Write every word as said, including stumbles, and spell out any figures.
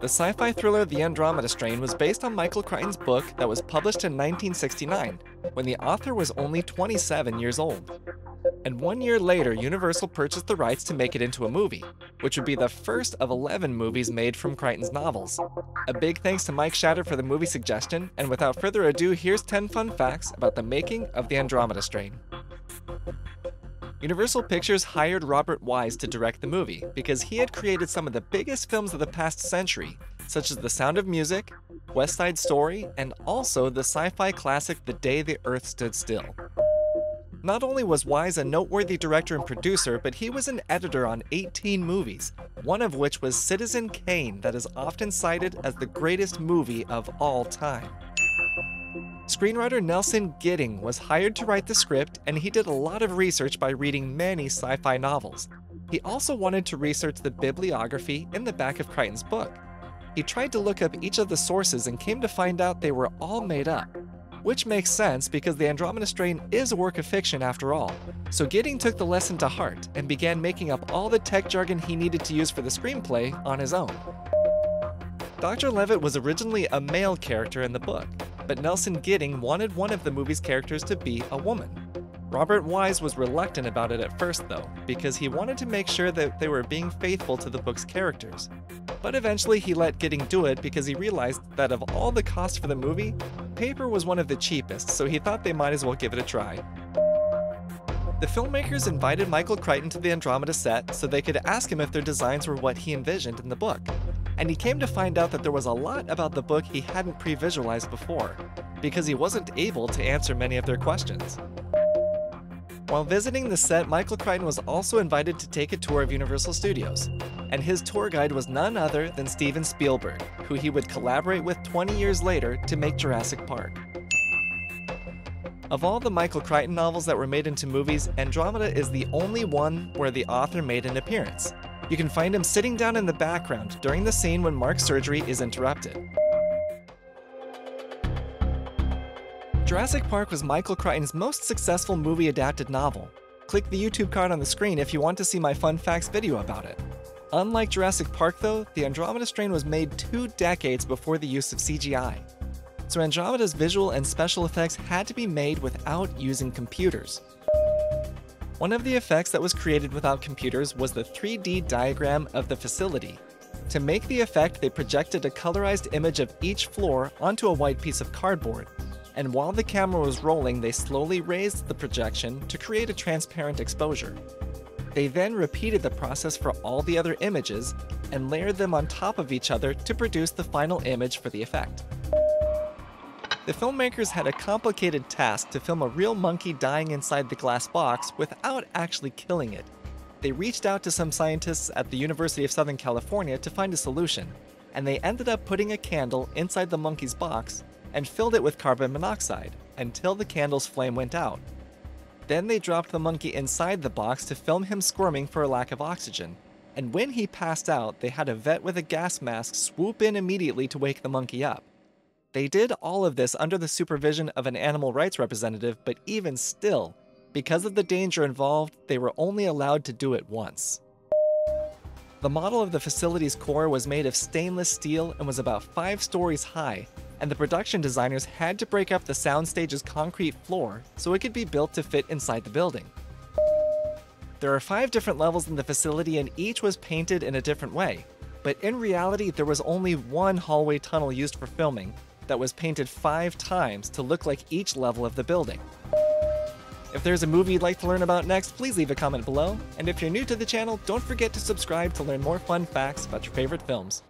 The sci-fi thriller The Andromeda Strain was based on Michael Crichton's book that was published in nineteen sixty-nine, when the author was only twenty-seven years old. And one year later, Universal purchased the rights to make it into a movie, which would be the first of eleven movies made from Crichton's novels. A big thanks to Mike Shatter for the movie suggestion, and without further ado, here's ten fun facts about the making of The Andromeda Strain. Universal Pictures hired Robert Wise to direct the movie because he had created some of the biggest films of the past century, such as The Sound of Music, West Side Story, and also the sci-fi classic The Day the Earth Stood Still. Not only was Wise a noteworthy director and producer, but he was an editor on eighteen movies, one of which was Citizen Kane, that is often cited as the greatest movie of all time. Screenwriter Nelson Gidding was hired to write the script, and he did a lot of research by reading many sci-fi novels. He also wanted to research the bibliography in the back of Crichton's book. He tried to look up each of the sources and came to find out they were all made up, which makes sense because The Andromeda Strain is a work of fiction after all. So Gidding took the lesson to heart and began making up all the tech jargon he needed to use for the screenplay on his own. Doctor Levitt was originally a male character in the book, but Nelson Gidding wanted one of the movie's characters to be a woman. Robert Wise was reluctant about it at first, though, because he wanted to make sure that they were being faithful to the book's characters. But eventually he let Gidding do it because he realized that of all the costs for the movie, paper was one of the cheapest, so he thought they might as well give it a try. The filmmakers invited Michael Crichton to the Andromeda set so they could ask him if their designs were what he envisioned in the book. And he came to find out that there was a lot about the book he hadn't pre-visualized before, because he wasn't able to answer many of their questions. While visiting the set, Michael Crichton was also invited to take a tour of Universal Studios, and his tour guide was none other than Steven Spielberg, who he would collaborate with twenty years later to make Jurassic Park. Of all the Michael Crichton novels that were made into movies, Andromeda is the only one where the author made an appearance. You can find him sitting down in the background during the scene when Mark's surgery is interrupted. Jurassic Park was Michael Crichton's most successful movie-adapted novel. Click the YouTube card on the screen if you want to see my Fun Facts video about it. Unlike Jurassic Park, though, The Andromeda Strain was made two decades before the use of C G I. So Andromeda's visual and special effects had to be made without using computers. One of the effects that was created without computers was the three D diagram of the facility. To make the effect, they projected a colorized image of each floor onto a white piece of cardboard, and while the camera was rolling, they slowly raised the projection to create a transparent exposure. They then repeated the process for all the other images and layered them on top of each other to produce the final image for the effect. The filmmakers had a complicated task to film a real monkey dying inside the glass box without actually killing it. They reached out to some scientists at the University of Southern California to find a solution, and they ended up putting a candle inside the monkey's box and filled it with carbon monoxide until the candle's flame went out. Then they dropped the monkey inside the box to film him squirming for a lack of oxygen, and when he passed out, they had a vet with a gas mask swoop in immediately to wake the monkey up. They did all of this under the supervision of an animal rights representative, but even still, because of the danger involved, they were only allowed to do it once. The model of the facility's core was made of stainless steel and was about five stories high, and the production designers had to break up the soundstage's concrete floor so it could be built to fit inside the building. There are five different levels in the facility, and each was painted in a different way, but in reality, there was only one hallway tunnel used for filming, that was painted five times to look like each level of the building. If there's a movie you'd like to learn about next, please leave a comment below. And if you're new to the channel, don't forget to subscribe to learn more fun facts about your favorite films.